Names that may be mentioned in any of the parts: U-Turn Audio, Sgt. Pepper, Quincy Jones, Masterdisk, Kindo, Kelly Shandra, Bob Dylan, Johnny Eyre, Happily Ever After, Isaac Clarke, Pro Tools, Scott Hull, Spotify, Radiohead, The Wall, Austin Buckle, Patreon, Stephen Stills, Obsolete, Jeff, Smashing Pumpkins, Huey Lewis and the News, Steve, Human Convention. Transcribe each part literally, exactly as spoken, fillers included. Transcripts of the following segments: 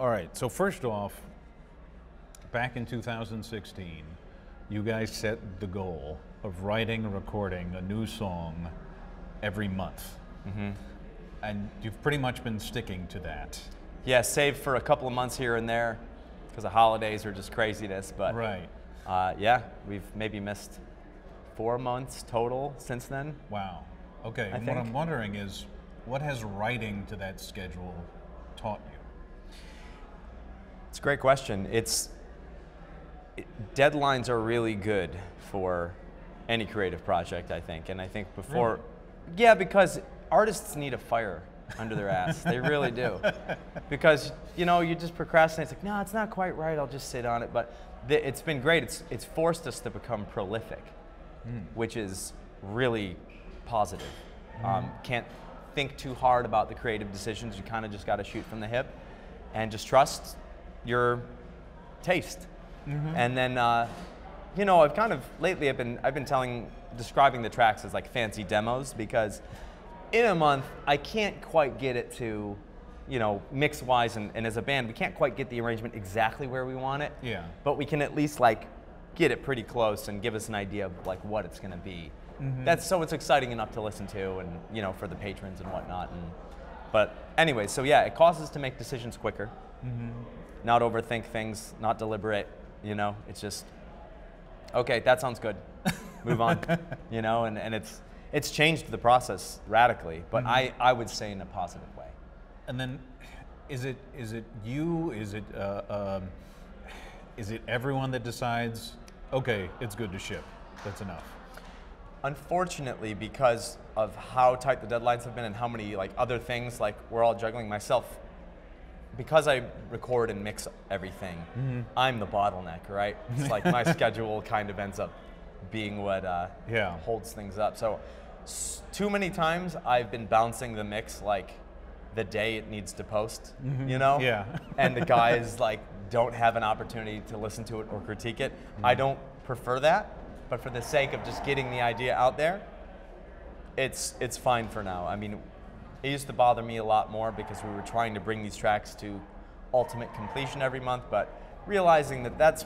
All right, so first off, back in two thousand sixteen, you guys set the goal of writing and recording a new song every month. Mm-hmm. And you've pretty much been sticking to that. Yeah, save for a couple of months here and there, because the holidays are just craziness, but right. Uh, yeah, we've maybe missed four months total since then. Wow. Okay, and what I'm wondering is, what has writing to that schedule taught you? It's a great question. It's it, deadlines are really good for any creative project, I think, and I think before, really? Yeah, because artists need a fire under their ass. They really do, because you know you just procrastinate. It's like, no, it's not quite right. I'll just sit on it. But th it's been great. It's it's forced us to become prolific, mm. which is really positive. Mm. Um, can't think too hard about the creative decisions. You kind of just got to shoot from the hip, and just trust your taste. Mm-hmm. And then, uh, you know, I've kind of lately I've been I've been telling describing the tracks as like fancy demos, because in a month, I can't quite get it to, you know, mix-wise and, and as a band, we can't quite get the arrangement exactly where we want it. Yeah. But we can at least like get it pretty close and give us an idea of like what it's going to be. Mm-hmm. That's so it's exciting enough to listen to, and you know, for the patrons and whatnot. And but anyway, so yeah, it causes us to make decisions quicker, mm-hmm. not overthink things, not deliberate. You know, it's just okay. That sounds good. Move on. You know, and and it's. It's changed the process radically, but mm-hmm. I, I would say in a positive way. And then, is it is it you? Is it uh, um, is it everyone that decides? Okay, it's good to ship. That's enough. Unfortunately, because of how tight the deadlines have been and how many like other things like we're all juggling, myself, because I record and mix everything, mm-hmm. I'm the bottleneck, right? It's like my schedule kind of ends up being what uh, yeah. holds things up. So s too many times I've been bouncing the mix like the day it needs to post, mm-hmm. you know? Yeah. And the guys like don't have an opportunity to listen to it or critique it. Mm-hmm. I don't prefer that, but for the sake of just getting the idea out there, it's, it's fine for now. I mean, it used to bother me a lot more because we were trying to bring these tracks to ultimate completion every month, but realizing that that's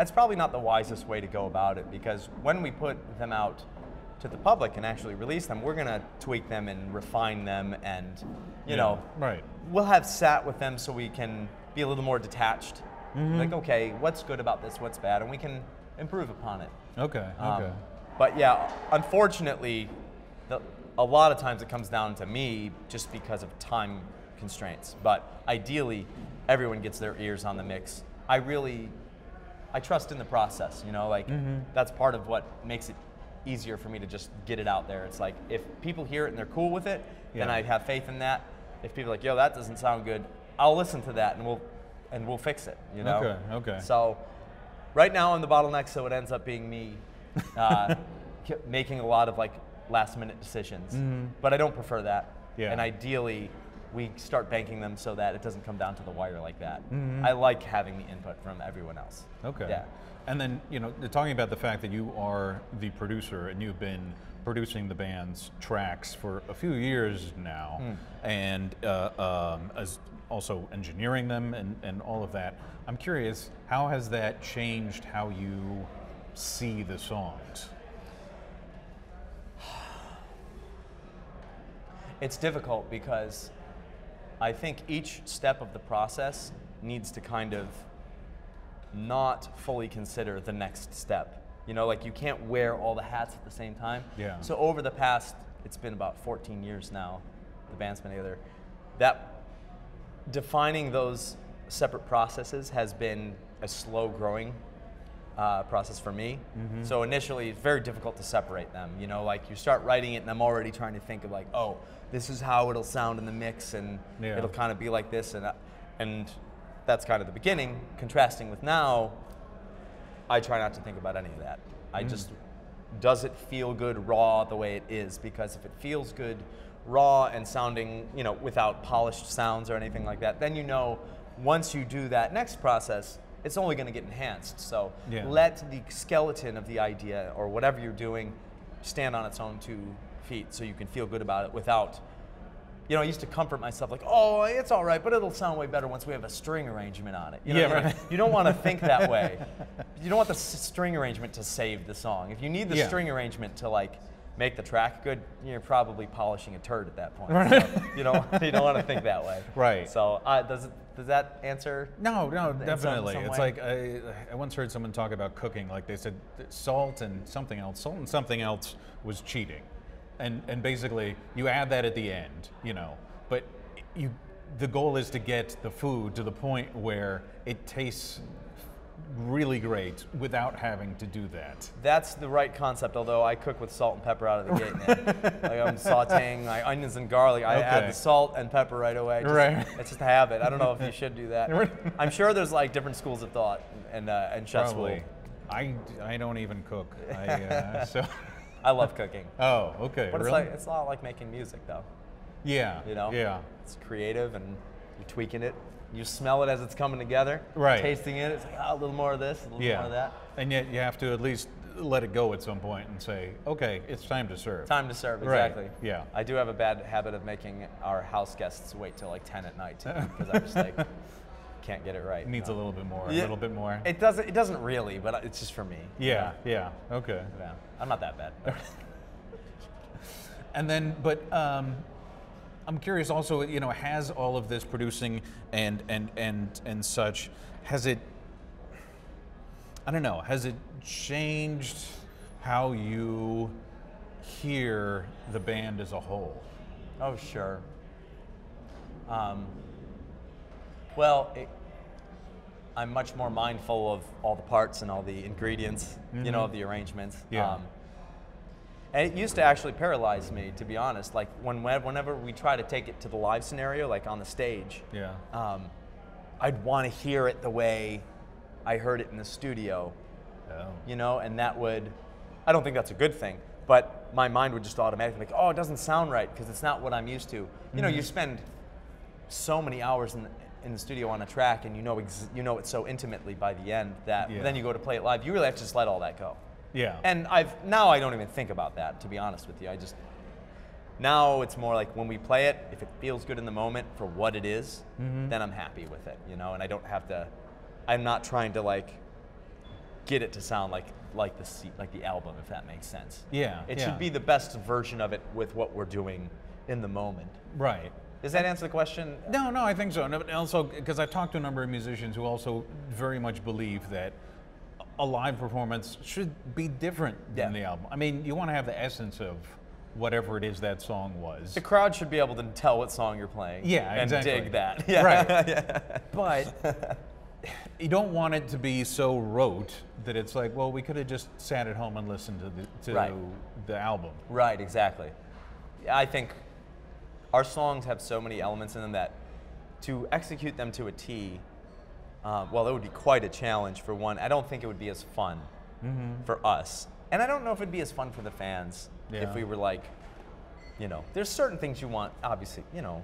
That's probably not the wisest way to go about it, because when we put them out to the public and actually release them, we're gonna tweak them and refine them, and you yeah, know, right. we'll have sat with them so we can be a little more detached. Mm-hmm. Like, okay, what's good about this? What's bad? And we can improve upon it. Okay. Um, okay. But yeah, unfortunately, the, a lot of times it comes down to me just because of time constraints. But ideally, everyone gets their ears on the mix. I really. I trust in the process, you know, like mm-hmm. that's part of what makes it easier for me to just get it out there. It's like if people hear it and they're cool with it, yeah. then I have faith in that. If people are like, yo, that doesn't sound good, I'll listen to that and we'll and we'll fix it, you know? Okay, okay. So right now I'm the bottleneck, so it ends up being me uh, making a lot of like last minute decisions, mm-hmm. but I don't prefer that. Yeah. And ideally, we start banking them so that it doesn't come down to the wire like that. Mm-hmm. I like having the input from everyone else. Okay. Yeah. And then, you know, talking about the fact that you are the producer and you've been producing the band's tracks for a few years now, mm. and uh, um, as also engineering them and, and all of that, I'm curious, how has that changed how you see the songs? It's difficult because I think each step of the process needs to kind of not fully consider the next step. You know, like you can't wear all the hats at the same time. Yeah. So over the past, it's been about fourteen years now, the band's been together, that defining those separate processes has been a slow growing uh, process for me. Mm-hmm. So initially, it's very difficult to separate them. You know, like you start writing it and I'm already trying to think of like, oh, this is how it'll sound in the mix, and yeah. it'll kind of be like this, and, and that's kind of the beginning. Contrasting with now, I try not to think about any of that. I mm. just, does it feel good raw the way it is? Because if it feels good raw and sounding, you know, without polished sounds or anything like that, then you know once you do that next process, it's only gonna get enhanced. So yeah. let the skeleton of the idea or whatever you're doing stand on its own two feet so you can feel good about it without you know, I used to comfort myself like, oh, it's all right, but it'll sound way better once we have a string arrangement on it. You know, yeah, right. You don't want to think that way. You don't want the s string arrangement to save the song. If you need the yeah. string arrangement to like make the track good, you're probably polishing a turd at that point. Right. So you don't you don't want to think that way. Right. So uh, does it, does that answer? No, no, definitely. Some, some it's way? Like I, I once heard someone talk about cooking. Like they said, salt and something else, salt and something else was cheating. And, and basically, you add that at the end, you know, but you, the goal is to get the food to the point where it tastes really great without having to do that. That's the right concept, although I cook with salt and pepper out of the gate, man. Like I'm sauteing like onions and garlic. I okay. add the salt and pepper right away. Just, right. It's just a habit. I don't know if you should do that. I'm sure there's like different schools of thought and, uh, and chef Probably. School. I, I don't even cook. I, uh, so. I love cooking. Oh, okay. But it's really? Like, it's a lot like making music, though. Yeah. You know? Yeah. It's creative, and you're tweaking it. You smell it as it's coming together. Right. Tasting it, it's like, oh, a little more of this, a little yeah. more of that. And yet you have to at least let it go at some point and say, okay, it's time to serve. Time to serve, exactly. Right. Yeah. I do have a bad habit of making our house guests wait till like ten at night, because I'm just like, can't get it right. It needs no. a little bit more, yeah. a little bit more. It doesn't, it doesn't really, but it's just for me. Yeah, yeah, yeah. Okay. Yeah. I'm not that bad. And then, but um, I'm curious also, you know, has all of this producing and, and, and, and such, has it, I don't know, has it changed how you hear the band as a whole? Oh, sure. Um, Well, it, I'm much more mindful of all the parts and all the ingredients, mm-hmm. you know, of the arrangements. Yeah. Um, and it used to actually paralyze me, to be honest. Like when, whenever we try to take it to the live scenario, like on the stage, yeah. um, I'd want to hear it the way I heard it in the studio, oh. you know, and that would, I don't think that's a good thing, but my mind would just automatically like, oh, it doesn't sound right because it's not what I'm used to. You mm-hmm. know, you spend so many hours in the, in the studio on a track, and you know ex you know it so intimately by the end that yeah. then you go to play it live. You really have to just let all that go. Yeah. And I've now I don't even think about that, to be honest with you. I just now it's more like when we play it, if it feels good in the moment for what it is, mm-hmm. then I'm happy with it, you know. And I don't have to. I'm not trying to like get it to sound like like the like the album, if that makes sense. Yeah. It yeah. should be the best version of it with what we're doing in the moment. Right. Does that answer the question? No, no, I think so. No, also, because I've talked to a number of musicians who also very much believe that a live performance should be different yeah. than the album. I mean, you want to have the essence of whatever it is that song was. The crowd should be able to tell what song you're playing. Yeah, and exactly. dig that. Yeah. Right. yeah. But you don't want it to be so rote that it's like, well, we could have just sat at home and listened to the, to right. the album. Right, exactly. I think our songs have so many elements in them that to execute them to a T, uh, well, it would be quite a challenge for one. I don't think it would be as fun mm-hmm. for us. And I don't know if it'd be as fun for the fans yeah. if we were like, you know, there's certain things you want, obviously, you know.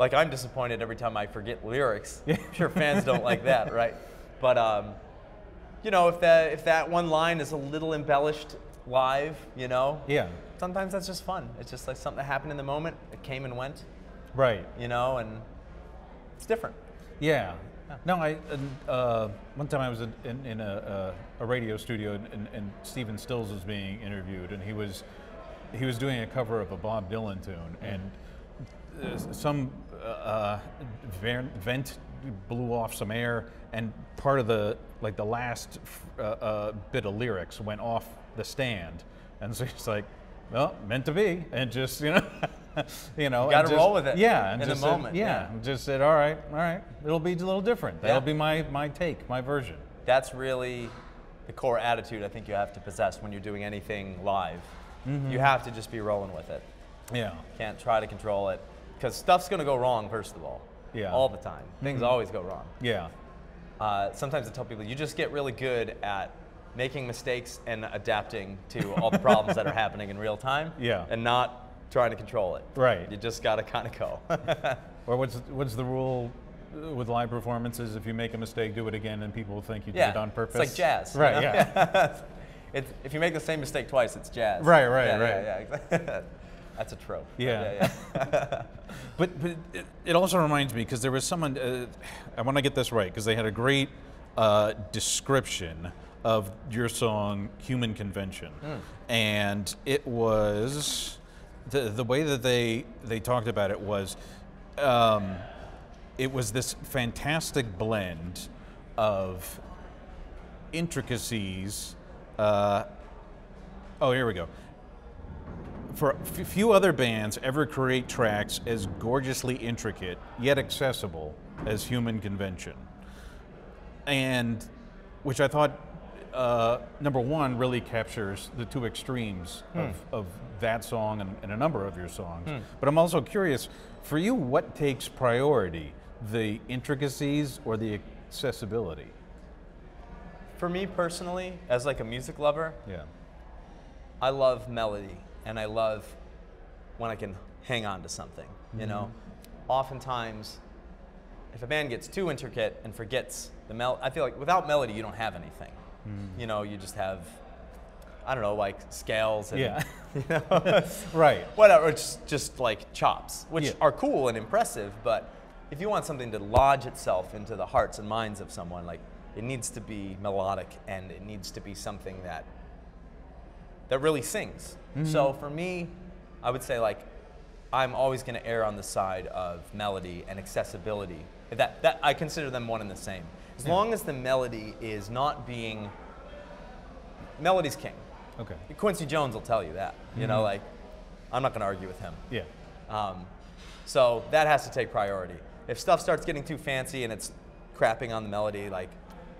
Like I'm disappointed every time I forget lyrics. Yeah. I'm sure fans don't like that, right? But, um, you know, if that, if that one line is a little embellished live, you know? Yeah. Sometimes that's just fun. It's just like something that happened in the moment. It came and went. Right. You know, and it's different. Yeah. yeah. No, I, uh, one time I was in, in a, a radio studio and, and Stephen Stills was being interviewed and he was, he was doing a cover of a Bob Dylan tune and some uh, vent blew off some air and part of the, like the last uh, uh, bit of lyrics went off the stand. And so he's like, well, meant to be, and just you know, you know, got to roll with it. Yeah, and in the moment. Said, yeah, yeah. just said, all right, all right, it'll be a little different. That'll yeah. be my my take, my version. That's really the core attitude I think you have to possess when you're doing anything live. Mm-hmm. You have to just be rolling with it. Yeah, can't try to control it because stuff's gonna go wrong first of all. Yeah, all the time. Things mm-hmm. always go wrong. Yeah. Uh, sometimes I tell people you just get really good at making mistakes and adapting to all the problems that are happening in real time, yeah, and not trying to control it. Right. You just gotta kind of go. Or what's what's the rule with live performances? If you make a mistake, do it again, and people will think you yeah. did it on purpose. It's like jazz. Right. You know? Yeah. it's, if you make the same mistake twice, it's jazz. Right. Right. Yeah, right. Yeah. yeah. I That's a trope. Yeah. yeah, yeah. but but it, it also reminds me, because there was someone, uh, I want to get this right, because they had a great uh, description of your song, Human Convention. Mm. And it was, the, the way that they, they talked about it was, um, it was this fantastic blend of intricacies. Uh, oh, here we go. For few other bands ever create tracks as gorgeously intricate, yet accessible, as Human Convention. And, which I thought, uh, number one, really captures the two extremes hmm. of, of that song and, and a number of your songs. Hmm. But I'm also curious, for you, what takes priority? The intricacies or the accessibility? For me personally, as like a music lover, yeah. I love melody. And I love when I can hang on to something, you mm-hmm. know? Oftentimes, if a band gets too intricate and forgets the mel, I feel like without melody, you don't have anything. Mm. You know, you just have, I don't know, like scales and, yeah. you know? right. Whatever, it's just like chops, which yeah. are cool and impressive, but if you want something to lodge itself into the hearts and minds of someone, like, it needs to be melodic and it needs to be something that that really sings. Mm-hmm. So for me, I would say like, I'm always gonna err on the side of melody and accessibility. That, that I consider them one and the same. As yeah. long as the melody is not being, melody's king. Okay. Quincy Jones will tell you that. You mm-hmm. know, like, I'm not gonna argue with him. Yeah. Um, so that has to take priority. If stuff starts getting too fancy and it's crapping on the melody, like,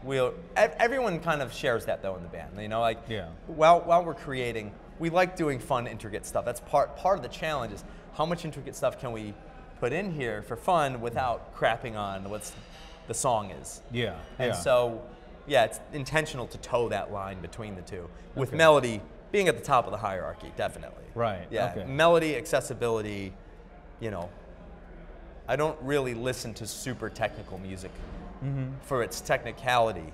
We'll, everyone kind of shares that though in the band, you know, like yeah. while, while we're creating, we like doing fun, intricate stuff. That's part, part of the challenge is how much intricate stuff can we put in here for fun without crapping on what the song is. Yeah. And yeah. so, yeah, it's intentional to toe that line between the two, with okay. melody being at the top of the hierarchy, definitely. Right, yeah. Okay. Melody, accessibility, you know, I don't really listen to super technical music. Mm-hmm. For its technicality,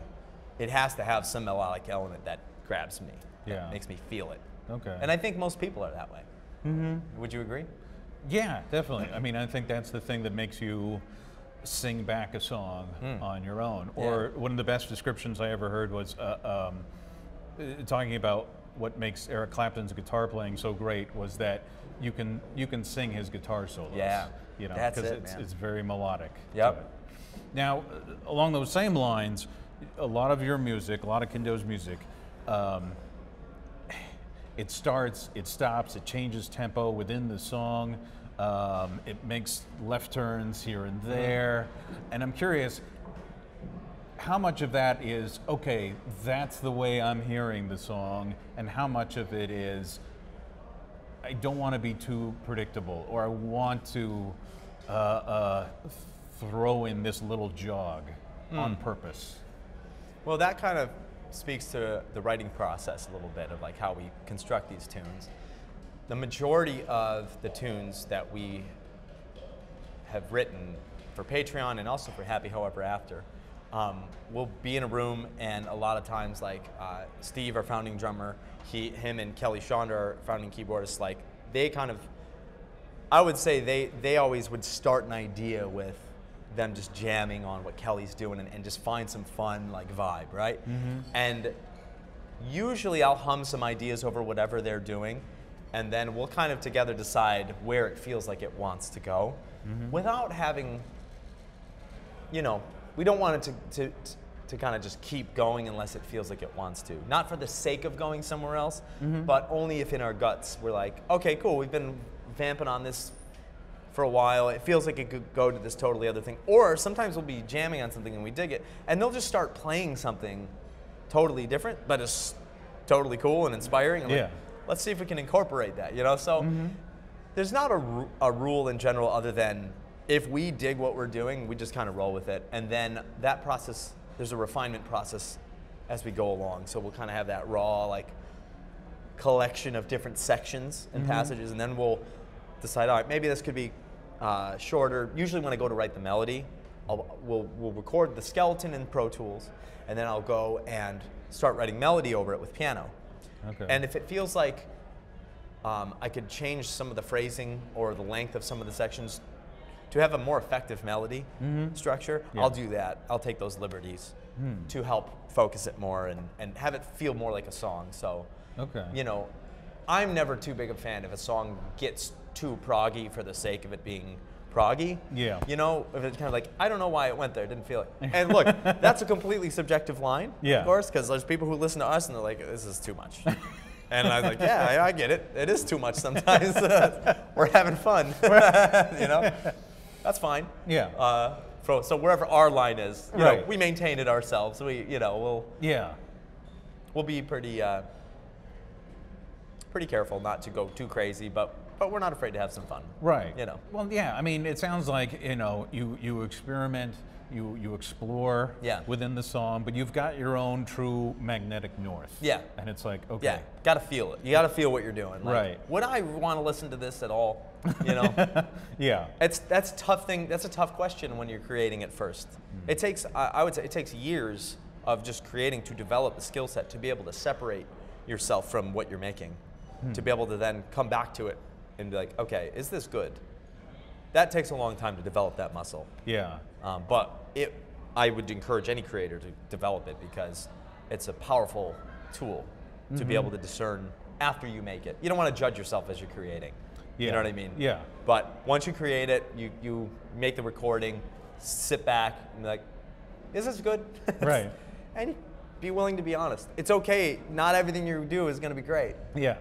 it has to have some melodic element that grabs me, that yeah. makes me feel it. Okay. And I think most people are that way. Mm-hmm. Would you agree? Yeah, definitely. I mean, I think that's the thing that makes you sing back a song mm. on your own. Or yeah. one of the best descriptions I ever heard was uh, um, talking about what makes Eric Clapton's guitar playing so great was that you can you can sing his guitar solos. Yeah, you know, that's it, it's, man. It's very melodic. Yep. Now, along those same lines, a lot of your music, a lot of Kindo's music, um, it starts, it stops, it changes tempo within the song, um, it makes left turns here and there, and I'm curious, how much of that is, okay, that's the way I'm hearing the song, and how much of it is, I don't want to be too predictable, or I want to uh, uh, throw in this little jog mm. on purpose? Well, that kind of speaks to the writing process a little bit of like how we construct these tunes. The majority of the tunes that we have written for Patreon and also for Happily Ever After um, will be in a room, and a lot of times like uh, Steve, our founding drummer, he, him and Kelly Shandra, our founding keyboardist, like they kind of, I would say they, they always would start an idea with them just jamming on what Kelly's doing and, and just find some fun like vibe, right? Mm-hmm. And usually I'll hum some ideas over whatever they're doing, and then we'll kind of together decide where it feels like it wants to go mm-hmm. without having, you know, we don't want it to, to, to kind of just keep going unless it feels like it wants to. Not for the sake of going somewhere else, mm-hmm. but only if in our guts we're like, okay, cool, we've been vamping on this for a while, it feels like it could go to this totally other thing. Or sometimes we'll be jamming on something and we dig it, and they'll just start playing something totally different, but it's totally cool and inspiring. And yeah. like, let's see if we can incorporate that, you know? So mm-hmm. there's not a, a rule in general other than if we dig what we're doing, we just kind of roll with it. And then that process, there's a refinement process as we go along. So we'll kind of have that raw like collection of different sections and mm-hmm. passages, and then we'll decide, all right, maybe this could be Uh, shorter. Usually when I go to write the melody, I'll, we'll, we'll record the skeleton in Pro Tools, and then I'll go and start writing melody over it with piano. Okay. And if it feels like Um, I could change some of the phrasing or the length of some of the sections to have a more effective melody mm-hmm. structure. Yeah. I'll do that. I'll take those liberties hmm. to help focus it more and, and have it feel more like a song. So, okay. you know, I'm never too big a fan if a song gets too proggy for the sake of it being proggy. Yeah. You know, if it's kind of like, I don't know why it went there. It didn't feel it. And look, that's a completely subjective line, yeah. of course, because there's people who listen to us and they're like, this is too much. And I was like, yeah, I, I get it. It is too much sometimes. We're having fun, you know? That's fine. Yeah. Uh, for, so wherever our line is, you right. know, we maintain it ourselves. We, you know, we'll yeah, we'll be pretty uh, pretty careful not to go too crazy, but but we're not afraid to have some fun. Right. You know. Well, yeah. I mean, it sounds like you know you you experiment, you you explore yeah. within the song, but you've got your own true magnetic north. Yeah. And it's like okay. Yeah. Got to feel it. You got to feel what you're doing. Like, right. Would I want to listen to this at all? You know, yeah. It's that's a tough thing. That's a tough question when you're creating it first. Mm-hmm. It takes, I, I would say, it takes years of just creating to develop a skill set to be able to separate yourself from what you're making, mm-hmm. to be able to then come back to it and be like, okay, is this good? That takes a long time to develop that muscle. Yeah. Um, but it, I would encourage any creator to develop it because it's a powerful tool mm-hmm. to be able to discern after you make it. You don't want to judge yourself as you're creating. Yeah. You know what I mean? Yeah. But once you create it, you, you make the recording, sit back, and be like, is this good? Right. And be willing to be honest. It's okay. Not everything you do is going to be great. Yeah.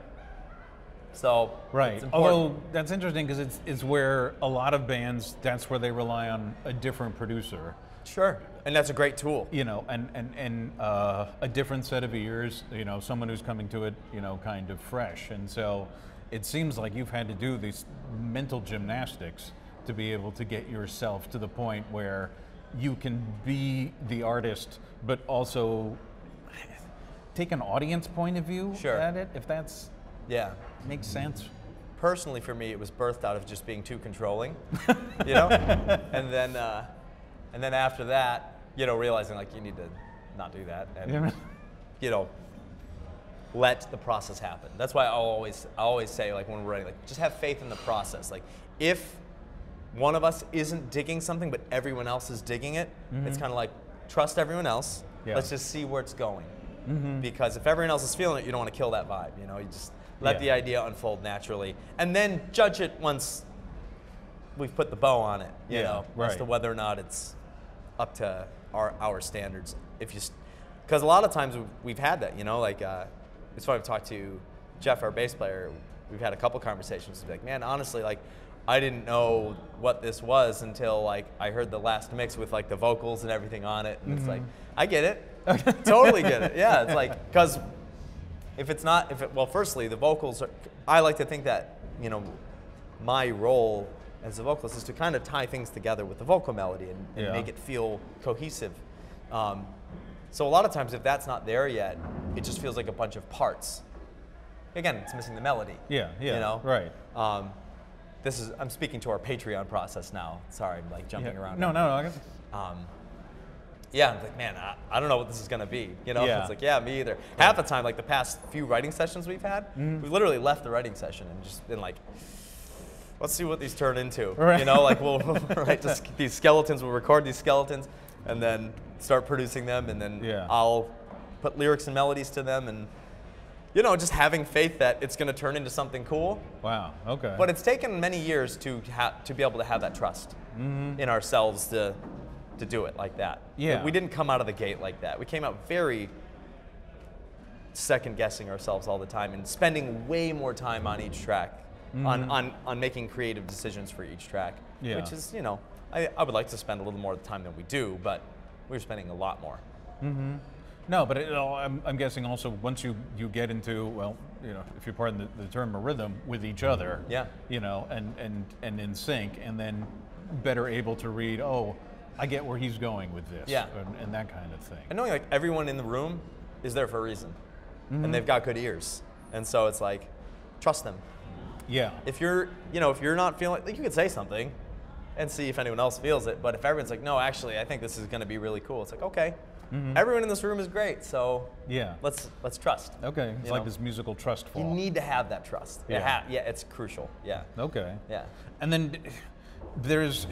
So, right. Although that's interesting because it's, it's where a lot of bands, that's where they rely on a different producer. Sure. And that's a great tool. You know, and, and, and uh, a different set of ears, you know, someone who's coming to it, you know, kind of fresh. And so... it seems like you've had to do these mental gymnastics to be able to get yourself to the point where you can be the artist, but also take an audience point of view sure. at it, if that's yeah makes sense. Personally, for me, it was birthed out of just being too controlling, you know, and then uh, and then after that, you know, realizing like you need to not do that, and yeah. you know. Let the process happen. That's why I always, I always say, like when we're writing, like just have faith in the process. Like, if one of us isn't digging something, but everyone else is digging it, mm-hmm. it's kind of like trust everyone else. Yeah. Let's just see where it's going, mm-hmm. because if everyone else is feeling it, you don't want to kill that vibe. You know, you just let yeah. the idea unfold naturally, and then judge it once we've put the bow on it. You yeah, know, right. as to whether or not it's up to our our standards. If you, because a lot of times we've, we've had that. You know, like. Uh, It's funny, I've talked to Jeff, our bass player. We've had a couple conversations. He's like, man, honestly, like, I didn't know what this was until like I heard the last mix with like the vocals and everything on it. And mm-hmm. it's like, I get it, totally get it. Yeah, it's like, because if it's not, if it, well, firstly, the vocals are, I like to think that, you know, my role as a vocalist is to kind of tie things together with the vocal melody and, and yeah. make it feel cohesive. Um, So a lot of times, if that's not there yet, it just feels like a bunch of parts. Again, it's missing the melody. Yeah, yeah, you know? Right. Um, this is, I'm speaking to our Patreon process now. Sorry, I'm like jumping yeah. around. No, no, no. Um, yeah, I'm like, man, I, I don't know what this is gonna be. You know, yeah. it's like, yeah, me either. Half the time, like the past few writing sessions we've had, mm-hmm. we've literally left the writing session and just been like, let's see what these turn into. Right. You know, like we'll right, just these skeletons, we'll record these skeletons, and then start producing them, and then yeah. I'll put lyrics and melodies to them, and you know, just having faith that it's going to turn into something cool. Wow. Okay. But it's taken many years to ha to be able to have that trust mm-hmm. in ourselves to to do it like that. Yeah. We didn't come out of the gate like that. We came out very second guessing ourselves all the time, and spending way more time on each track, mm-hmm. on, on on making creative decisions for each track, yeah. which is you know, I I would like to spend a little more time than we do, but. We were spending a lot more. Mm-hmm. No, but it, I'm, I'm guessing also once you, you get into, well, you know, if you pardon the, the term, a rhythm with each other, yeah. you know, and, and, and in sync, and then better able to read, oh, I get where he's going with this, yeah. and, and that kind of thing. And knowing like everyone in the room is there for a reason, mm-hmm. and they've got good ears. And so it's like, trust them. Yeah. If you're, you know, if you're not feeling, like you could say something, and see if anyone else feels it. But if everyone's like, no, actually, I think this is going to be really cool. It's like, okay, Mm-hmm. Everyone in this room is great, so yeah, let's let's trust. Okay, it's like know? this musical trust fall. You need to have that trust. Yeah, it ha yeah, it's crucial. Yeah. Okay. Yeah. And then there's,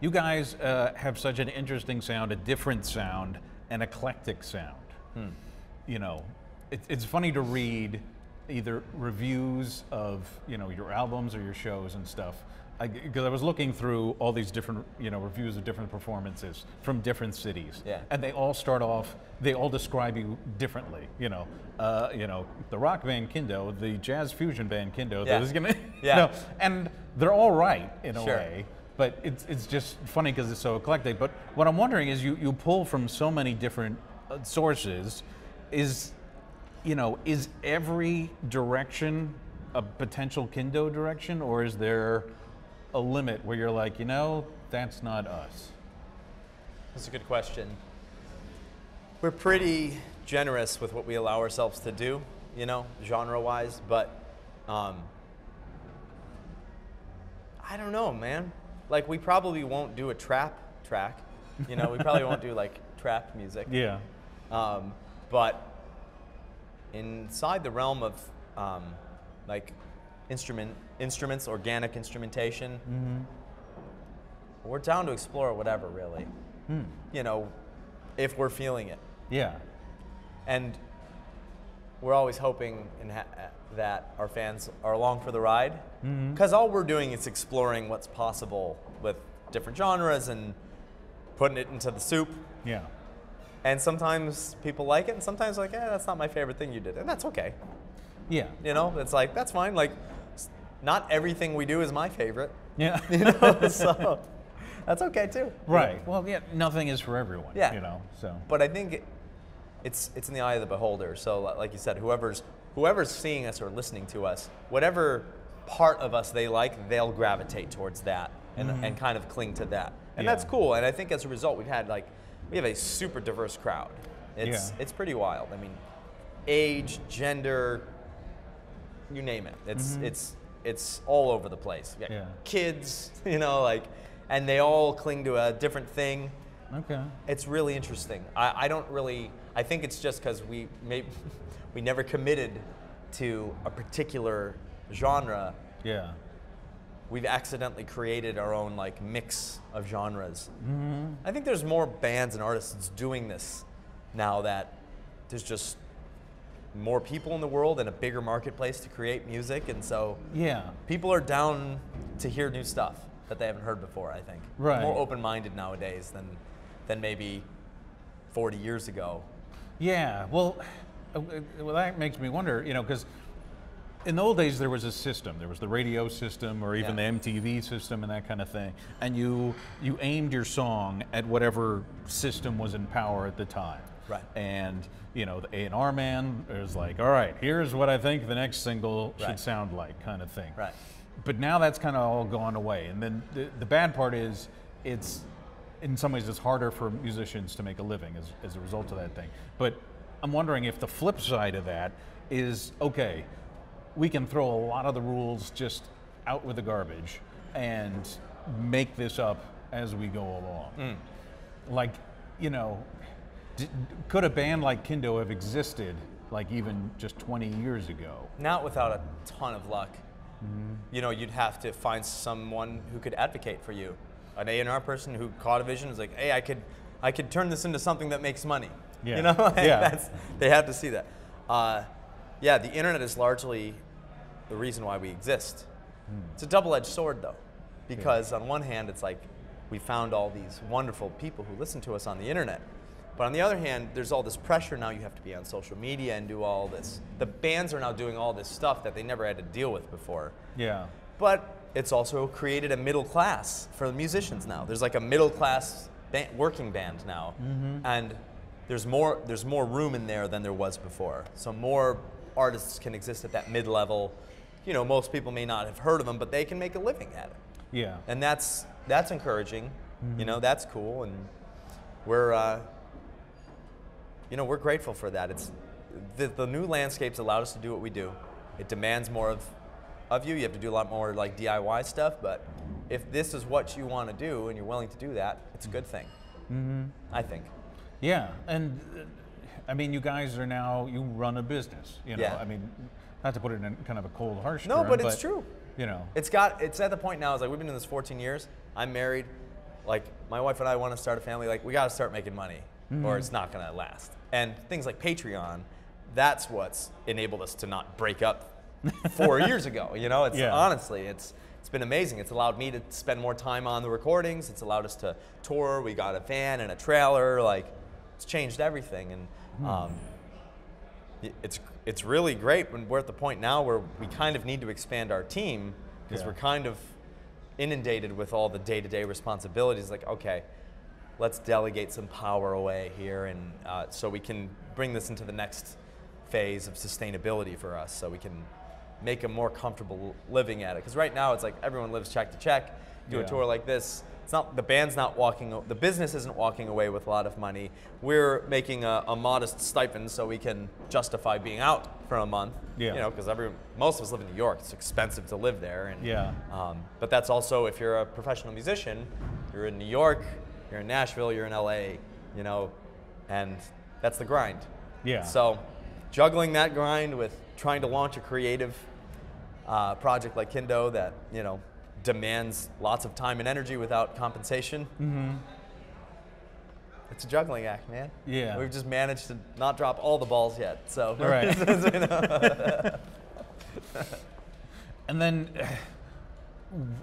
you guys uh, have such an interesting sound, a different sound, an eclectic sound. Hmm. You know, it, it's funny to read either reviews of you know your albums or your shows and stuff. Because I, I was looking through all these different, you know, reviews of different performances from different cities, yeah. and they all start off, they all describe you differently, you know, uh, you know, the rock band Kindo, the jazz fusion band Kindo, yeah. that gonna, yeah. you know, and they're all right in a sure. way, but it's it's just funny because it's so eclectic. But what I'm wondering is, you you pull from so many different sources, is, you know, is every direction a potential Kindo direction, or is there a limit where you're like, you know, that's not us? That's a good question. We're pretty generous with what we allow ourselves to do, you know, genre-wise, but um, I don't know, man. Like, we probably won't do a trap track, you know, we probably won't do like trap music. Yeah. Um, but inside the realm of um, like instrument instruments, organic instrumentation, mm-hmm. we're down to explore whatever, really. Mm. You know, if we're feeling it. Yeah. And we're always hoping in ha that our fans are along for the ride, because mm-hmm. all we're doing is exploring what's possible with different genres and putting it into the soup. Yeah. And sometimes people like it, and sometimes like, eh, that's not my favorite thing you did, and that's okay. Yeah. You know, it's like, that's fine. Like, not everything we do is my favorite. Yeah. You know, so that's okay too. Right. Well, yeah, nothing is for everyone. Yeah. You know, so. But I think it, it's it's in the eye of the beholder. So like you said, whoever's whoever's seeing us or listening to us, whatever part of us they like, they'll gravitate towards that and mm-hmm. and kind of cling to that. And yeah. that's cool. And I think as a result, we've had like we have a super diverse crowd. It's yeah. it's pretty wild. I mean, age, gender, you name it. It's mm-hmm. it's It's all over the place. We got yeah. kids, you know, like, and they all cling to a different thing. Okay. It's really interesting. I, I don't really, I think it's just because we maybe we never committed to a particular genre. Yeah. We've accidentally created our own like mix of genres. Mm-hmm. I think there's more bands and artists doing this now that there's just more people in the world and a bigger marketplace to create music, and so yeah, people are down to hear new stuff that they haven't heard before, I think. Right. More open-minded nowadays than than maybe forty years ago. Yeah, well, well that makes me wonder, you know, because in the old days there was a system. There was the radio system or even yeah. the M T V system and that kind of thing, and you you aimed your song at whatever system was in power at the time. Right. And you know, the A and R man is like, all right, here's what I think the next single right. should sound like, kind of thing. Right. But now that's kind of all gone away. And then the, the bad part is, it's, in some ways, it's harder for musicians to make a living as, as a result of that thing. But I'm wondering if the flip side of that is, okay, we can throw a lot of the rules just out with the garbage and make this up as we go along. Mm. Like, you know, Did, could a band like Kindo have existed, like even just twenty years ago? Not without a ton of luck. Mm-hmm. You know, you'd have to find someone who could advocate for you, an A and R person who caught a vision, was like, "Hey, I could, I could turn this into something that makes money." Yeah. You know, like yeah. that's, they have to see that. Uh, yeah, the internet is largely the reason why we exist. Mm. It's a double-edged sword, though, because yeah. on one hand, it's like we found all these wonderful people who listen to us on the internet. But on the other hand, there's all this pressure now. You have to be on social media and do all this. The bands are now doing all this stuff that they never had to deal with before. Yeah. But it's also created a middle class for the musicians now. There's like a middle class ba working band now. Mm-hmm. And there's more, there's more room in there than there was before. So more artists can exist at that mid-level. You know, most people may not have heard of them, but they can make a living at it. Yeah. And that's, that's encouraging. Mm-hmm. You know, that's cool. And we're... Uh, You know, we're grateful for that. It's the, the new landscape's allowed us to do what we do. It demands more of, of you. You have to do a lot more like D I Y stuff, but if this is what you want to do and you're willing to do that, it's a good thing, mm-hmm. I think. Yeah, and I mean, you guys are now, you run a business, you know, yeah. I mean, not to put it in kind of a cold, harsh No, term, but it's but, true. You know. It's got, it's at the point now, it's like, we've been doing this fourteen years, I'm married, like, my wife and I want to start a family, like, we got to start making money, mm-hmm. or it's not going to last. And things like Patreon, that's what's enabled us to not break up four years ago, you know? It's yeah. honestly, it's it's been amazing. It's allowed me to spend more time on the recordings, it's allowed us to tour, we got a van and a trailer, like, it's changed everything. And mm-hmm. um, it's it's really great when we're at the point now where we kind of need to expand our team, because yeah. we're kind of inundated with all the day-to-day responsibilities, like, okay, let's delegate some power away here, and uh, so we can bring this into the next phase of sustainability for us, so we can make a more comfortable living at it. Because right now it's like everyone lives check to check, do yeah. a tour like this, it's not, the band's not walking, the business isn't walking away with a lot of money, we're making a, a modest stipend so we can justify being out for a month, yeah. you know, because every, most of us live in New York, it's expensive to live there, and yeah. um, but that's also, if you're a professional musician, you're in New York, you're in Nashville, you're in L A, you know, and that's the grind. Yeah. So juggling that grind with trying to launch a creative uh, project like Kindo that, you know, demands lots of time and energy without compensation. Mm-hmm. It's a juggling act, man. Yeah. We've just managed to not drop all the balls yet, so. Right. You know? And then,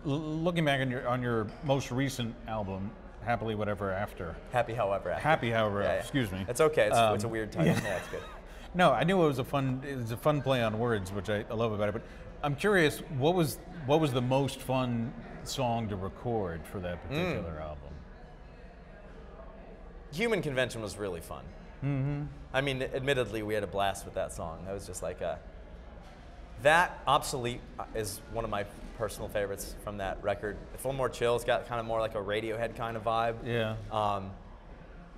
looking back on your on your most recent album, Happily Whatever After. Happy However After. Happy However After. Yeah, yeah. Excuse me. It's okay. It's, um, it's a weird title. Yeah. Yeah, it's good. No, I knew it was a fun. It was a fun play on words, which I, I love about it. But I'm curious, what was what was the most fun song to record for that particular mm. album? Human Convention was really fun. Mm-hmm. I mean, admittedly, we had a blast with that song. That was just like a. That Obsolete is one of my personal favorites from that record. It's a little more chill. It's got kind of more like a Radiohead kind of vibe. Yeah. Um,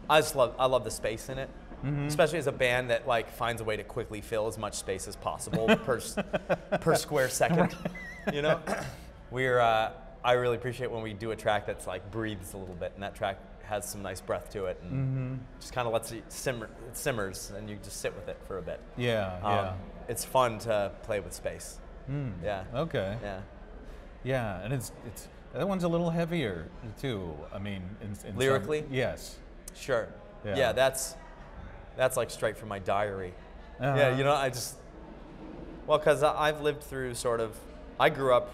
I just love. I love the space in it. Mm-hmm. Especially as a band that like finds a way to quickly fill as much space as possible per per square second, you know. We're uh, I really appreciate when we do a track that's like breathes a little bit, and that track has some nice breath to it, and mm-hmm. just kind of lets it simmer. It simmers, and you just sit with it for a bit. Yeah, um, yeah. It's fun to play with space. Mm. Yeah. Okay. Yeah. Yeah, and it's it's that one's a little heavier too. I mean, in, in lyrically. Some, yes. Sure. Yeah, yeah that's. That's like straight from my diary. Uh-huh. Yeah, you know, I just, well, because I've lived through sort of, I grew up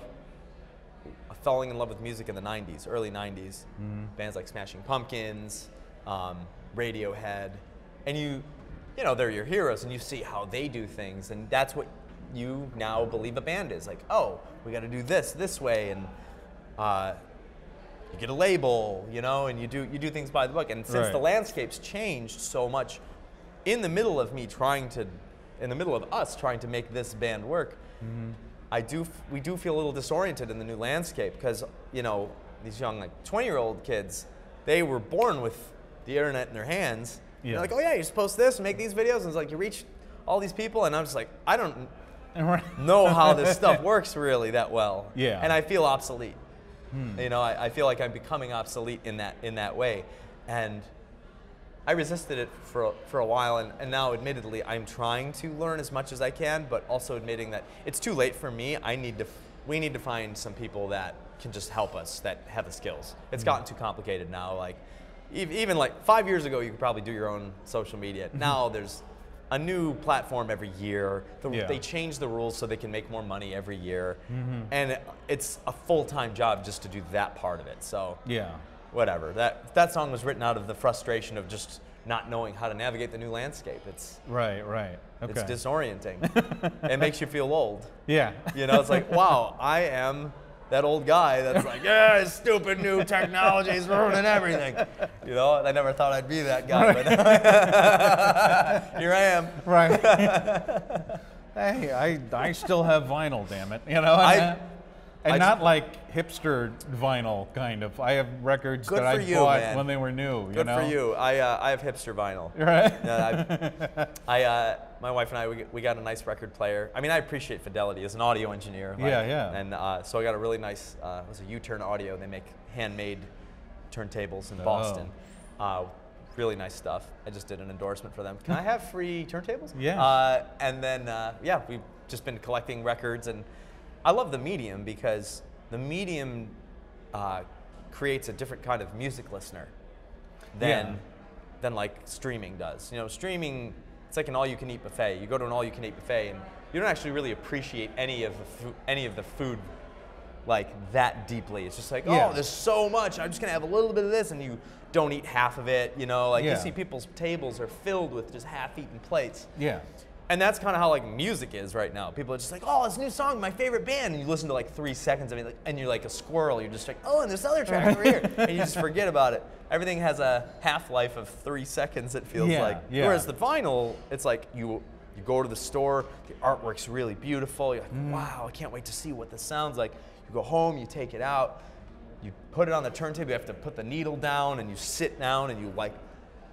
falling in love with music in the nineties, early nineties. Mm-hmm. Bands like Smashing Pumpkins, um, Radiohead, and you, you know, they're your heroes, and you see how they do things, and that's what you now believe a band is. Like, oh, we got to do this this way, and uh, you get a label, you know, and you do you do things by the book. And since right. the landscape's changed so much. In the middle of me trying to, in the middle of us trying to make this band work, mm-hmm. I do. We do feel a little disoriented in the new landscape because you know these young like twenty-year-old kids, they were born with the internet in their hands. Yeah. They're like, oh yeah, you just post this, and make these videos, and it's like you reach all these people, and I'm just like, I don't know how this stuff works really that well. Yeah. And I feel obsolete. Hmm. You know, I, I feel like I'm becoming obsolete in that in that way, and. I resisted it for, for a while, and, and now, admittedly, I'm trying to learn as much as I can, but also admitting that it's too late for me. I need to, we need to find some people that can just help us, that have the skills. It's gotten too complicated now. Like, even like five years ago, you could probably do your own social media. Now there's a new platform every year. The, yeah. They change the rules so they can make more money every year, mm-hmm. and it's a full-time job just to do that part of it. So. Yeah. Whatever. That that song was written out of the frustration of just not knowing how to navigate the new landscape. It's right, right. Okay. It's disorienting. It makes you feel old. Yeah. You know, it's like, wow, I am that old guy that's like, yeah, stupid new technology is ruining everything. You know, and I never thought I'd be that guy, right. but here I am. Right. Hey, I I still have vinyl, damn it. You know. I, I, And I not like hipster vinyl, kind of. I have records that I you, bought man. When they were new. You good know? For you. I uh, I have hipster vinyl. Right. Yeah, I, I uh, my wife and I we, we got a nice record player. I mean, I appreciate fidelity as an audio engineer. Like, yeah, yeah. And uh, so I got a really nice. Uh, it was a U-Turn Audio. They make handmade turntables in oh. Boston. Uh, really nice stuff. I just did an endorsement for them. Can I have free turntables? Yeah. Uh, and then, uh, yeah, we've just been collecting records. And I love the medium because the medium uh, creates a different kind of music listener than, yeah. than like streaming does. You know, streaming, it's like an all-you-can-eat buffet. You go to an all-you-can-eat buffet and you don't actually really appreciate any of the, any of the food like that deeply. It's just like, yeah. oh, there's so much. I'm just gonna have a little bit of this, and you don't eat half of it. You know, like yeah. you see people's tables are filled with just half-eaten plates. Yeah. And that's kind of how like music is right now. People are just like, oh, this new song, my favorite band, and you listen to like three seconds of it, and you're like a squirrel. You're just like, oh, and this other track over here, and you just forget about it. Everything has a half-life of three seconds. It feels yeah. like. Yeah. Whereas the vinyl, it's like you. You go to the store, the artwork's really beautiful. You're like, mm. wow, I can't wait to see what this sounds like. You go home, you take it out, you put it on the turntable, you have to put the needle down, and you sit down, and you like,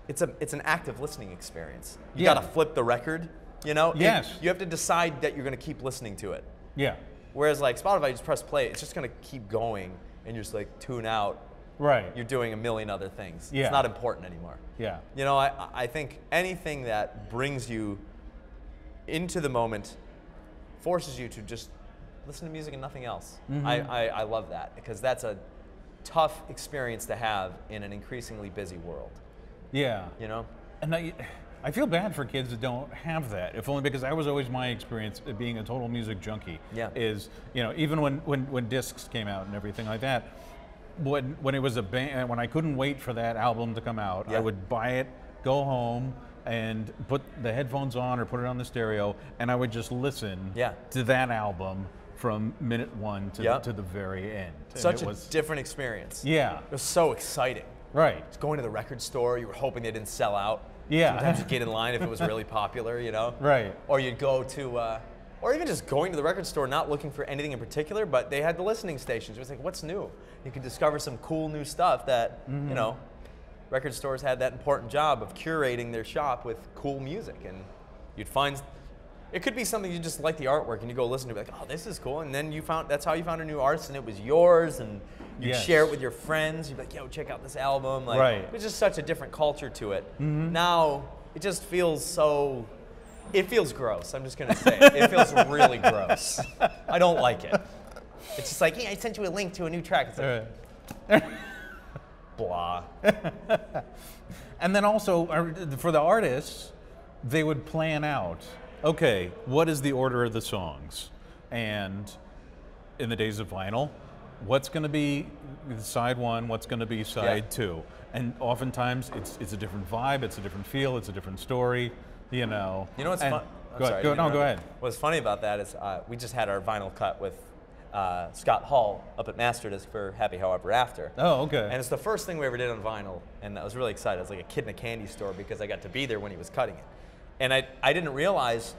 it's a, it's an active listening experience. You yeah. gotta flip the record, you know? Yes. And you have to decide that you're gonna keep listening to it. Yeah. Whereas like Spotify, you just press play, it's just gonna keep going, and you just like tune out. Right. You're doing a million other things. Yeah. It's not important anymore. Yeah. You know, I, I think anything that brings you into the moment forces you to just listen to music and nothing else. Mm-hmm. I, I, I love that because that's a tough experience to have in an increasingly busy world. Yeah. You know? And I, I feel bad for kids that don't have that, if only because that was always my experience of being a total music junkie. Yeah. Is, you know, even when, when, when discs came out and everything like that, when, when it was a band, when I couldn't wait for that album to come out, yeah. I would buy it, go home, and put the headphones on or put it on the stereo, and I would just listen yeah. to that album from minute one to, yep. the, to the very end. And Such it a was, different experience. Yeah. It was so exciting. Right. It's going to the record store, you were hoping they didn't sell out. Yeah. Sometimes you'd get in line if it was really popular, you know? Right. Or you'd go to, uh, or even just going to the record store, not looking for anything in particular, but they had the listening stations. It was like, what's new? You could discover some cool new stuff that, mm-hmm. you know, record stores had that important job of curating their shop with cool music, and you'd find it could be something you just like the artwork, and you go listen to it, like, oh, this is cool, and then you found that's how you found a new artist, and it was yours, and you yes. share it with your friends. You'd be like, yo, check out this album. Like, right. It was just such a different culture to it. Mm-hmm. Now it just feels so. It feels gross. I'm just gonna say it, it feels really gross. I don't like it. It's just like, yeah, I sent you a link to a new track. It's like, all right. Blah. And then also, for the artists, they would plan out, okay, what is the order of the songs? And in the days of vinyl, what's going to be side one, what's going to be side yeah. two? And oftentimes, it's it's a different vibe, it's a different feel, it's a different story, you know. You know what's funny? Go, sorry, go, no, go ahead. What's funny about that is uh, we just had our vinyl cut with Uh, Scott Hull up at Masterdisk for Happily Ever After. Oh, okay. And it's the first thing we ever did on vinyl, and I was really excited. I was like a kid in a candy store because I got to be there when he was cutting it. And I, I didn't realize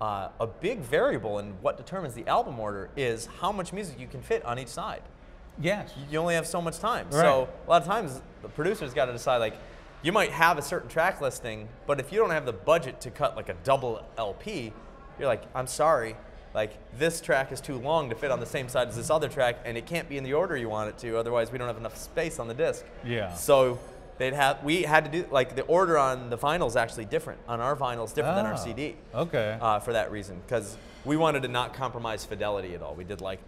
uh, a big variable in what determines the album order is how much music you can fit on each side. Yes. You only have so much time. Right. So a lot of times the producer's got to decide, like, you might have a certain track listing, but if you don't have the budget to cut like a double L P, you're like, I'm sorry. Like, this track is too long to fit on the same side as this other track, and it can't be in the order you want it to, otherwise we don't have enough space on the disc. Yeah. So they'd have, we had to do, like, the order on the vinyl is actually different. On our vinyl is different ah, than our C D. Okay. Uh, for that reason, because we wanted to not compromise fidelity at all. We did, like,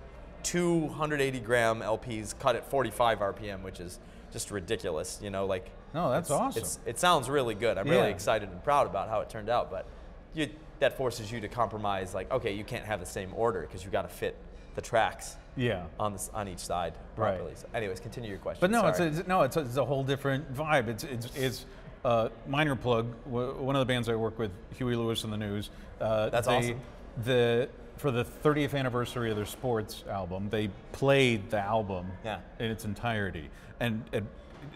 two hundred eighty gram L Ps cut at forty-five R P M, which is just ridiculous, you know, like. No, that's it's, awesome. It's, it sounds really good. I'm yeah. really excited and proud about how it turned out, but you. That forces you to compromise, like, okay, you can't have the same order because you got to fit the tracks yeah. on this, on each side properly. Right. So anyways, continue your question. But no, it's a, no, it's a, it's a whole different vibe. It's it's it's uh, minor plug. One of the bands I work with, Huey Lewis and the News. Uh, That's they, awesome. The for the thirtieth anniversary of their sports album, they played the album yeah. in its entirety, and and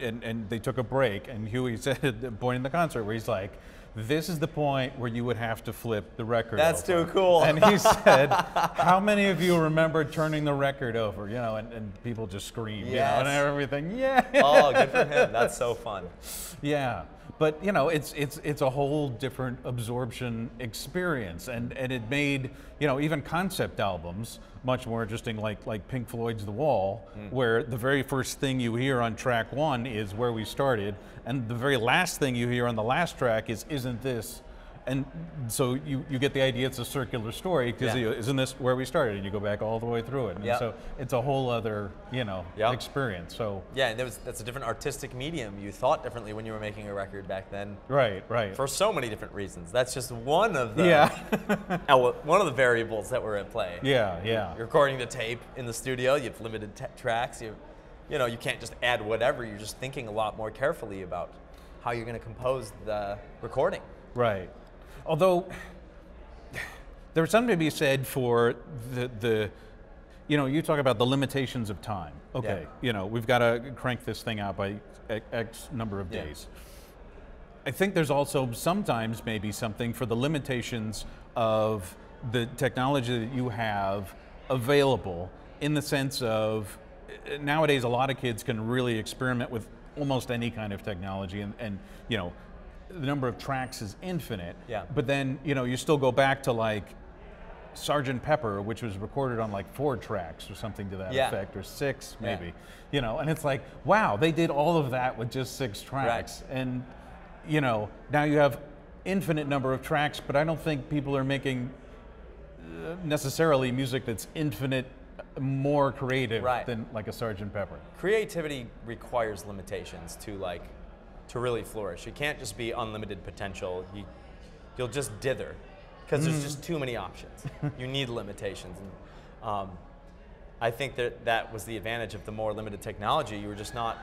and, and they took a break. And Huey said at the point in the concert where he's like, this is the point where you would have to flip the record That's over. Too cool. And he said, how many of you remember turning the record over? You know, and, and people just scream, yes. you know, and everything. Yeah. Oh, good for him. That's so fun. Yeah. But, you know, it's it's it's a whole different absorption experience, and and it made, you know, even concept albums much more interesting, like like Pink Floyd's The Wall, mm. where the very first thing you hear on track one is where we started, and the very last thing you hear on the last track is isn't this, and so you you get the idea it's a circular story because yeah. isn't this where we started, and you go back all the way through it, and yep. so it's a whole other, you know, yep. experience. So yeah, and there was, that's a different artistic medium. You thought differently when you were making a record back then, right? Right, for so many different reasons. That's just one of the yeah one of the variables that were at play. Yeah, yeah. You're recording the tape in the studio, you have limited t tracks, you you know, you can't just add whatever. You're just thinking a lot more carefully about how you're going to compose the recording, right? Although there's something to be said for the, the, you know, you talk about the limitations of time. Okay, yeah. you know, we've got to crank this thing out by X number of days. Yeah. I think there's also sometimes maybe something for the limitations of the technology that you have available, in the sense of nowadays a lot of kids can really experiment with almost any kind of technology, and, and you know, the number of tracks is infinite, yeah. but then, you know, you still go back to like Sergeant Pepper, which was recorded on like four tracks or something to that yeah. effect, or six maybe, yeah. you know, and it's like, wow, they did all of that with just six tracks. Right. And, you know, now you have infinite number of tracks, but I don't think people are making necessarily music that's infinite more creative right. than like a Sergeant Pepper. Creativity requires limitations to like, to really flourish. You can't just be unlimited potential. You, you'll just dither because mm. there's just too many options. You need limitations. And, um, I think that that was the advantage of the more limited technology. You were just not,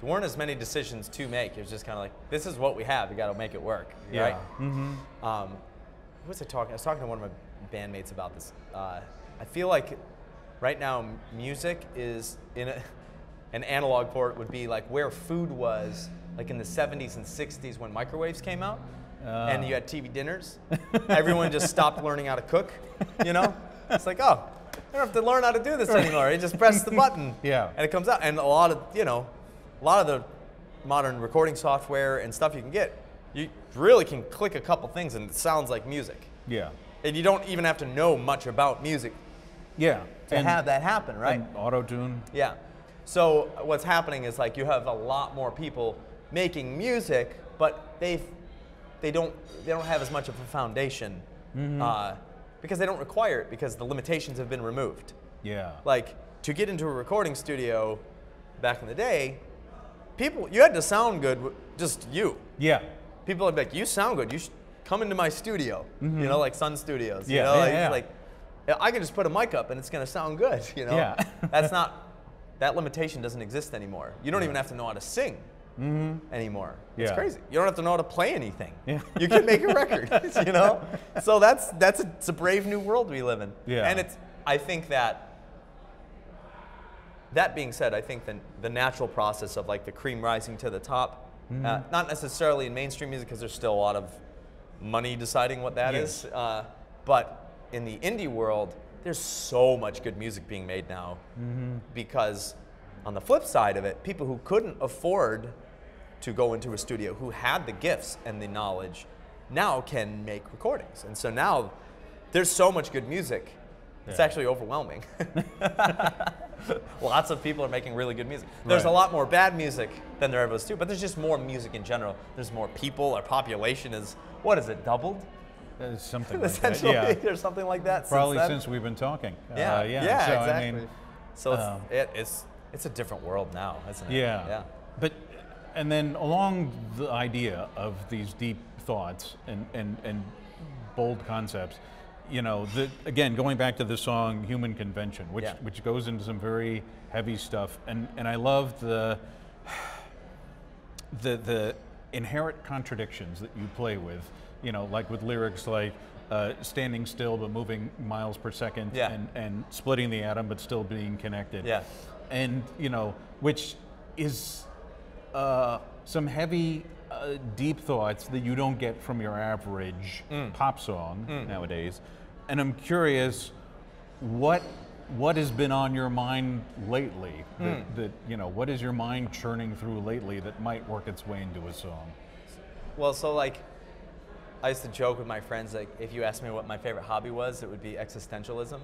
there weren't as many decisions to make. It was just kind of like, this is what we have. You got to make it work, yeah. right? Mm-hmm. um, who was I talking? I was talking to one of my bandmates about this. Uh, I feel like right now music is in a, an analog port would be like where food was like in the seventies and sixties when microwaves came out, uh. and you had T V dinners. Everyone just stopped learning how to cook, you know? It's like, oh, I don't have to learn how to do this anymore. You just press the button, yeah. and it comes out. And a lot of, you know, a lot of the modern recording software and stuff you can get, you really can click a couple things and it sounds like music. Yeah. And you don't even have to know much about music yeah. to and, have that happen, right? And auto-tune. Yeah. So what's happening is like you have a lot more people making music, but they they don't they don't have as much of a foundation mm-hmm. uh, because they don't require it, because the limitations have been removed. Yeah. Like to get into a recording studio back in the day, people you had to sound good, just you. Yeah. People would be like, you sound good. You should come into my studio. Mm-hmm. You know, like Sun Studios. Yeah. You know, yeah, like, yeah. like I can just put a mic up and it's gonna sound good. You know. Yeah. That's not that limitation doesn't exist anymore. You don't yeah. even have to know how to sing. Mm-hmm. anymore. Yeah. It's crazy. You don't have to know how to play anything. Yeah. You can make a record, you know? So that's, that's a, it's a brave new world we live in. Yeah. And it's, I think that, that being said, I think the, the natural process of like the cream rising to the top, mm-hmm. uh, not necessarily in mainstream music because there's still a lot of money deciding what that yes. is, uh, but in the indie world, there's so much good music being made now mm-hmm. because on the flip side of it, people who couldn't afford to go into a studio, who had the gifts and the knowledge, now can make recordings. And so now there's so much good music, yeah. it's actually overwhelming. Lots of people are making really good music. There's right. a lot more bad music than there ever was too, but there's just more music in general. There's more people, our population is, what is it, doubled? There's something like that, yeah. There's something like that. Probably since, since we've been talking. Yeah, uh, yeah. yeah so, exactly. I mean, so it's, um, it, it's, it's a different world now, isn't it? Yeah. yeah. But, and then along the idea of these deep thoughts and, and, and bold concepts, you know, the, again, going back to the song Human Convention, which, yeah. which goes into some very heavy stuff. And, and I love the, the, the inherent contradictions that you play with, you know, like with lyrics like, Uh, standing still but moving miles per second yeah. and, and splitting the atom but still being connected. Yeah. And, you know, which is uh, some heavy uh, uh, deep thoughts that you don't get from your average mm. pop song mm. nowadays. And I'm curious, what what has been on your mind lately? That, mm. that you know, what is your mind churning through lately that might work its way into a song? Well, so like, I used to joke with my friends, like, if you asked me what my favorite hobby was, it would be existentialism.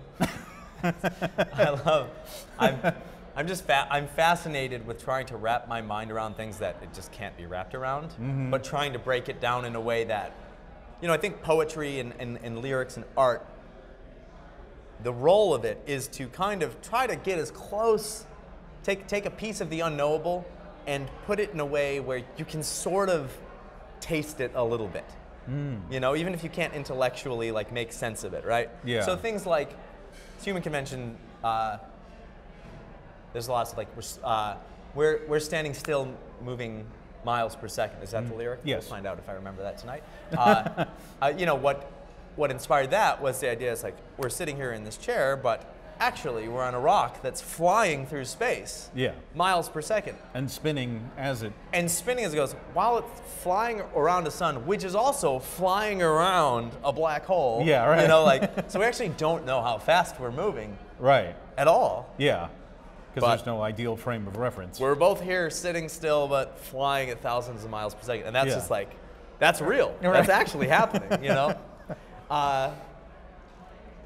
I love, I'm, I'm just, fa I'm fascinated with trying to wrap my mind around things that it just can't be wrapped around, mm-hmm. but trying to break it down in a way that, you know, I think poetry and, and, and lyrics and art, the role of it is to kind of try to get as close, take, take a piece of the unknowable and put it in a way where you can sort of taste it a little bit. Mm. You know, even if you can't intellectually like make sense of it, right? Yeah. So things like Human Convention, uh, there's lots of like, uh, we're, we're standing still moving miles per second. Is that mm. the lyric? Yes. We'll find out if I remember that tonight. Uh, uh, you know, what, what inspired that was the idea is like, we're sitting here in this chair, but actually we're on a rock that's flying through space. Yeah. Miles per second. And spinning as it. And spinning as it goes, while it's flying around a sun, which is also flying around a black hole. Yeah, right. You know, like, so we actually don't know how fast we're moving. Right. At all. Yeah. Because there's no ideal frame of reference. We're both here sitting still, but flying at thousands of miles per second. And that's yeah. just like, that's real. Right. That's actually happening, you know? Uh,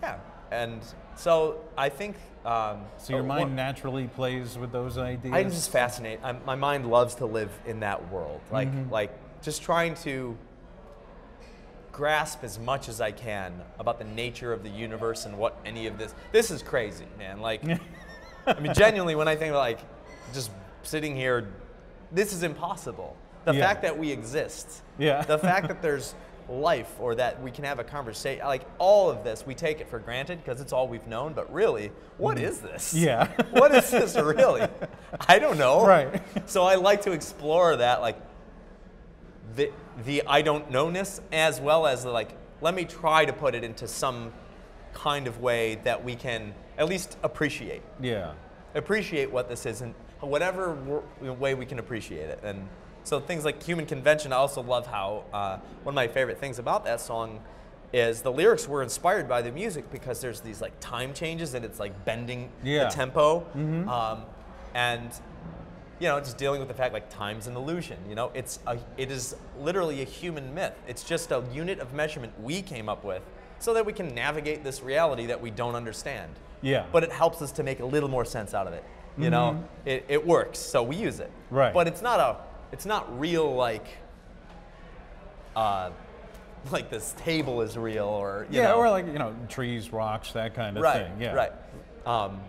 yeah. And so I think. Um, so your mind one, naturally plays with those ideas? I'm just fascinated. I'm, my mind loves to live in that world. Like, mm-hmm. like just trying to grasp as much as I can about the nature of the universe and what any of this. This is crazy, man. Like, I mean, genuinely, when I think about like just sitting here, this is impossible. The yeah. fact that we exist. Yeah. The fact that there's life or that we can have a conversation, like all of this, we take it for granted because it's all we've known, but really, what is this? Yeah. What is this really? I don't know. Right. So I like to explore that, like the, the I don't know-ness, as well as the like, let me try to put it into some kind of way that we can at least appreciate. Yeah. Appreciate what this is and whatever way we can appreciate it. And so things like Human Convention, I also love how, uh, one of my favorite things about that song is the lyrics were inspired by the music because there's these like time changes and it's like bending yeah. the tempo. Mm-hmm. um, and you know, just dealing with the fact like time's an illusion, you know? It's a, it is literally a human myth. It's just a unit of measurement we came up with so that we can navigate this reality that we don't understand. Yeah. But it helps us to make a little more sense out of it. You mm-hmm. know, it, it works, so we use it. Right. But it's not a, it's not real like, uh, like this table is real or, you yeah, know. Or like, you know, trees, rocks, that kind of right, thing. Yeah. Right, um,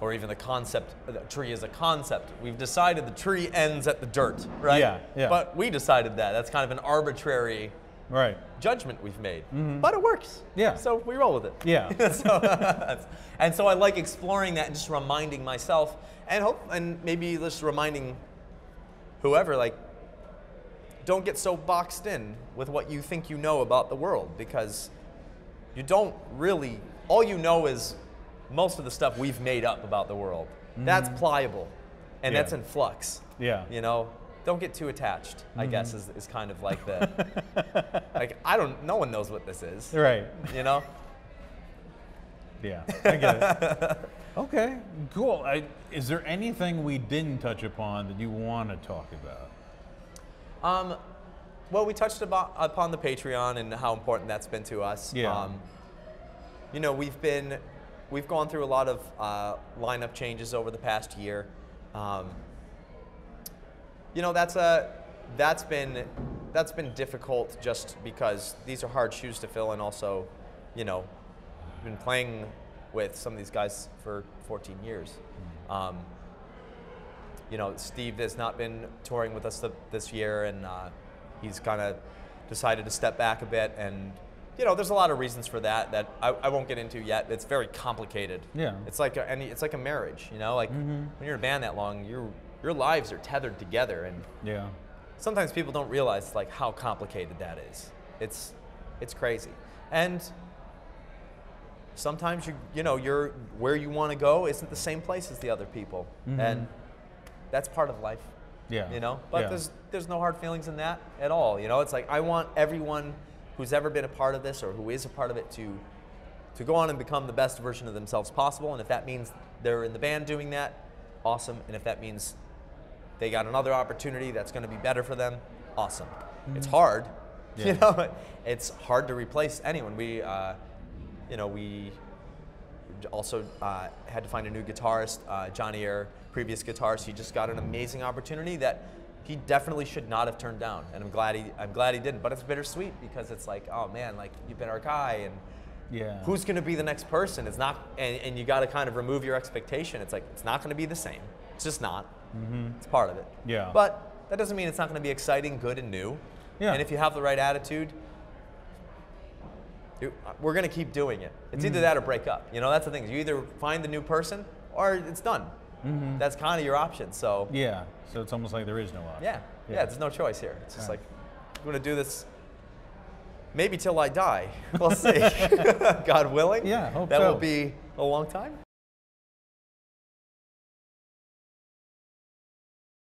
or even the concept, the tree is a concept. We've decided the tree ends at the dirt, right? Yeah, yeah. But we decided that. That's kind of an arbitrary right. judgment we've made, mm-hmm. but it works. Yeah. So we roll with it. Yeah. so, and so I like exploring that and just reminding myself and hope, and maybe just reminding whoever, like, don't get so boxed in with what you think you know about the world because you don't really, all you know is most of the stuff we've made up about the world. Mm-hmm. That's pliable and yeah. that's in flux. Yeah. You know, don't get too attached, mm-hmm. I guess, is, is kind of like the, like, I don't, no one knows what this is. Right. You know? Yeah, I get it. Okay, cool. I, is there anything we didn't touch upon that you want to talk about? Um, well, we touched about, upon the Patreon and how important that's been to us. Yeah. Um, you know, we've been, we've gone through a lot of uh, lineup changes over the past year. Um, you know, that's a, that's been, that's been difficult just because these are hard shoes to fill, and also, you know, we've been playing with some of these guys for fourteen years. Um, you know, Steve has not been touring with us th this year, and uh, he's kind of decided to step back a bit. And, you know, there's a lot of reasons for that that I, I won't get into yet. It's very complicated. Yeah. It's like a, any, it's like a marriage, you know? Like, mm-hmm. when you're in a band that long, your your lives are tethered together. And yeah. sometimes people don't realize, like, how complicated that is. It's, it's crazy. And sometimes you you know you're where you want to go isn't the same place as the other people, mm-hmm. and that's part of life. Yeah. You know, but yeah. there's there's no hard feelings in that at all. You know, it's like I want everyone who's ever been a part of this or who is a part of it to to go on and become the best version of themselves possible. And if that means they're in the band doing that, awesome. And if that means they got another opportunity that's going to be better for them, awesome. Mm-hmm. It's hard. Yeah. You know, it's hard to replace anyone. We, uh, you know, we also uh, had to find a new guitarist. Uh, Johnny Eyre, previous guitarist, he just got an amazing opportunity that he definitely should not have turned down, and I'm glad he, I'm glad he didn't. But it's bittersweet because it's like, oh man, like you've been our guy, and yeah. who's going to be the next person? It's not, and, and you got to kind of remove your expectation. It's like it's not going to be the same. It's just not. Mm-hmm. It's part of it. Yeah. But that doesn't mean it's not going to be exciting, good, and new. Yeah. And if you have the right attitude, it, we're going to keep doing it. It's mm-hmm. either that or break up. You know, that's the thing. You either find the new person or it's done. Mm-hmm. That's kind of your option. So yeah. So it's almost like there is no option. Yeah. Yeah. yeah there's no choice here. It's just right. like I'm going to do this. Maybe till I die. We'll see. God willing. Yeah. Hope that so. will be a long time.